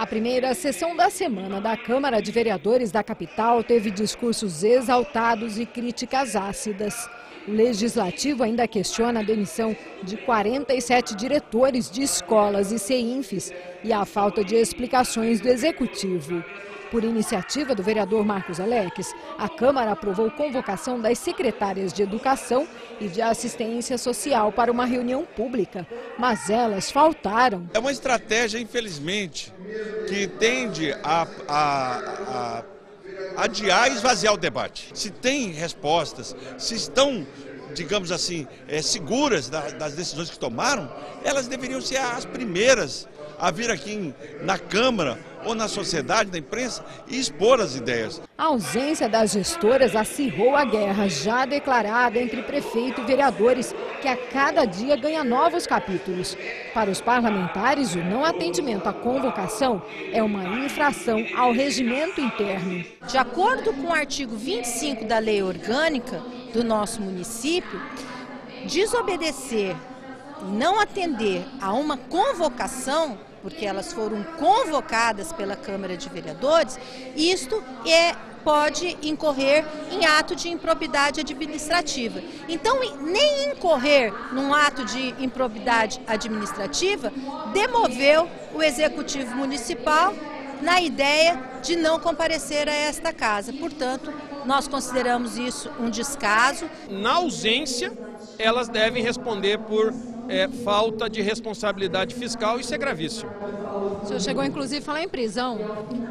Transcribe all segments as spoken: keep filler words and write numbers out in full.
A primeira sessão da semana da Câmara de Vereadores da capital teve discursos exaltados e críticas ácidas. O legislativo ainda questiona a demissão de quarenta e sete diretores de escolas e Ceinfs e a falta de explicações do executivo. Por iniciativa do vereador Marcos Alex, a Câmara aprovou convocação das secretárias de Educação e de Assistência Social para uma reunião pública, mas elas faltaram. É uma estratégia, infelizmente, que tende a, a, a adiar e esvaziar o debate. Se tem respostas, se estão, digamos assim, é, seguras da, das decisões que tomaram, elas deveriam ser as primeiras a vir aqui em, na Câmara ou na sociedade, na imprensa, e expor as ideias. A ausência das gestoras acirrou a guerra já declarada entre prefeito e vereadores, que a cada dia ganha novos capítulos. Para os parlamentares, o não atendimento à convocação é uma infração ao regimento interno. De acordo com o artigo vinte e cinco da Lei Orgânica do nosso município, desobedecer e não atender a uma convocação, porque elas foram convocadas pela Câmara de Vereadores, isto é, pode incorrer em ato de improbidade administrativa. Então, nem incorrer num ato de improbidade administrativa demoveu o Executivo Municipal na ideia de não comparecer a esta casa. Portanto, nós consideramos isso um descaso. Na ausência, elas devem responder por é, falta de responsabilidade fiscal, isso é gravíssimo. O senhor chegou inclusive a falar em prisão?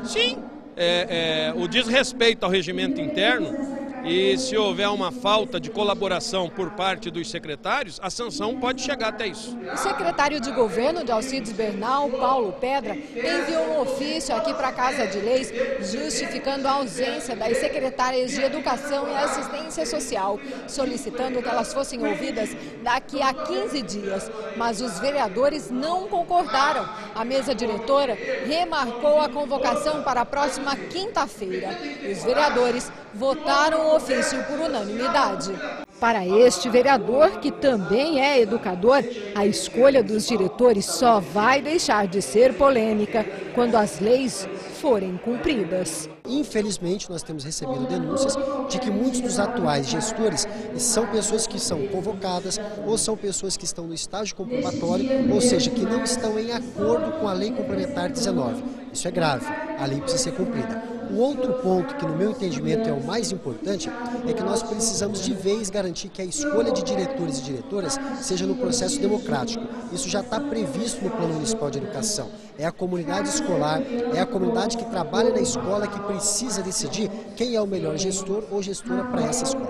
Sim, é, é, o desrespeito ao regimento interno, e se houver uma falta de colaboração por parte dos secretários, a sanção pode chegar até isso. O secretário de governo de Alcides Bernal, Paulo Pedra, enviou um ofício aqui para a Casa de Leis justificando a ausência das secretárias de Educação e Assistência Social, solicitando que elas fossem ouvidas daqui a quinze dias. Mas os vereadores não concordaram. A mesa diretora remarcou a convocação para a próxima quinta-feira. Os vereadores votaram o ofício por unanimidade. Para este vereador, que também é educador, a escolha dos diretores só vai deixar de ser polêmica quando as leis forem cumpridas. Infelizmente, nós temos recebido denúncias de que muitos dos atuais gestores são pessoas que são convocadas ou são pessoas que estão no estágio comprobatório, ou seja, que não estão em acordo com a Lei Complementar dezenove. Isso é grave, a lei precisa ser cumprida. O outro ponto que, no meu entendimento, é o mais importante é que nós precisamos de vez garantir que a escolha de diretores e diretoras seja no processo democrático. Isso já está previsto no Plano Municipal de Educação. É a comunidade escolar, é a comunidade que trabalha na escola que precisa decidir quem é o melhor gestor ou gestora para essa escola.